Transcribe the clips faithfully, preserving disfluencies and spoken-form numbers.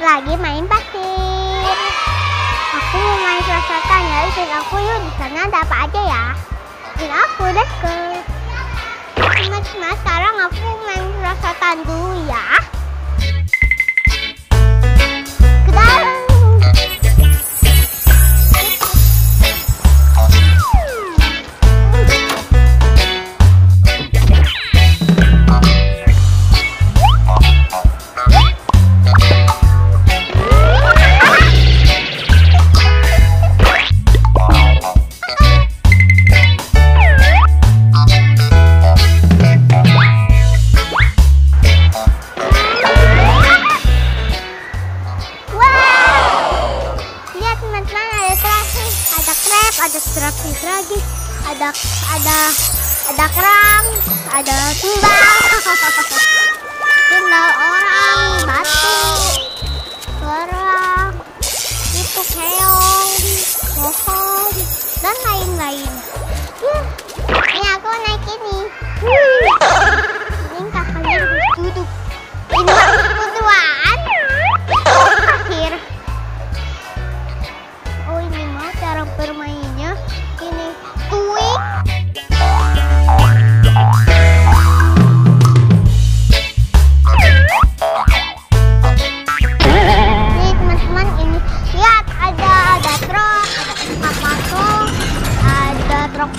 lagi main pasir. Aku mau main peserta nyariin aku yuk, di sana ada apa aja ya? Jadi aku let's go. Teman-teman, sekarang aku main peserta dulu ya. Ada strapis lagi, ada ada ada kerang, ada tumbang, sendal orang, batu, kerang, itu keong, pohon, dan lain-lain. Ini aku naik ini. Ini kakaknya duduk. Ini kebutuhan akhir. Oh ini mau cara bermain.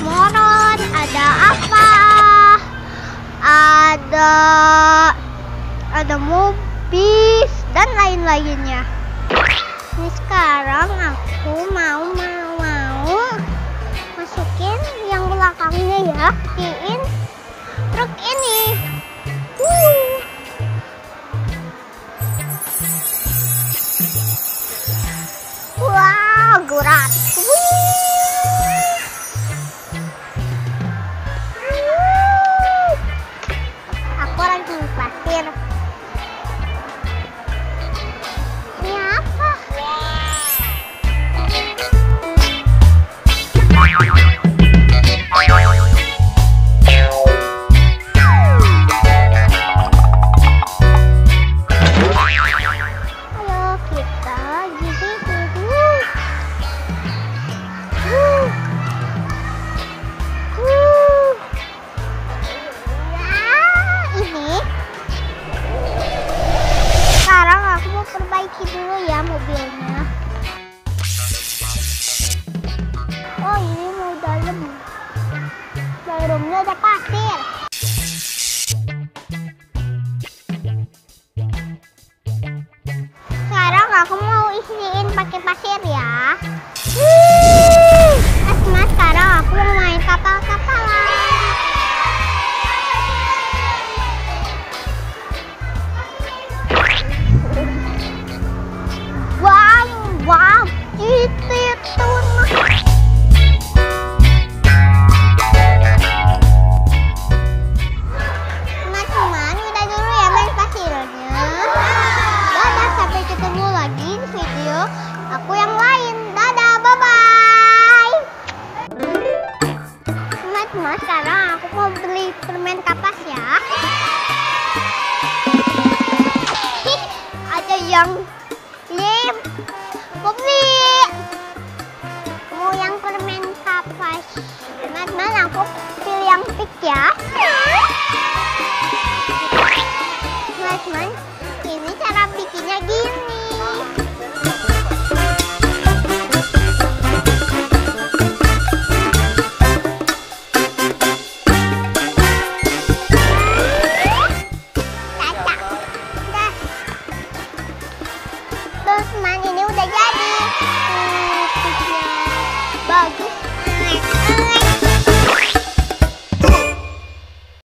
Moron, ada apa? Ada ada mobil dan lain-lainnya. Ini sekarang aku mau mau mau masukin yang belakangnya ya, diin truk ini. Woo. Wow, gerak. Dalamnya ada pasir. Sekarang aku mau isiin pakai pasir ya. Mas, sekarang aku mau main kapal-kapalan. Wow, wow, itu tuh. Aku yang lain, dadah, bye-bye. Teman-teman, sekarang aku mau beli permen kapas ya. Ada yang lem, mau beli. Mau yang permen kapas. Teman-teman, aku pilih yang pink ya.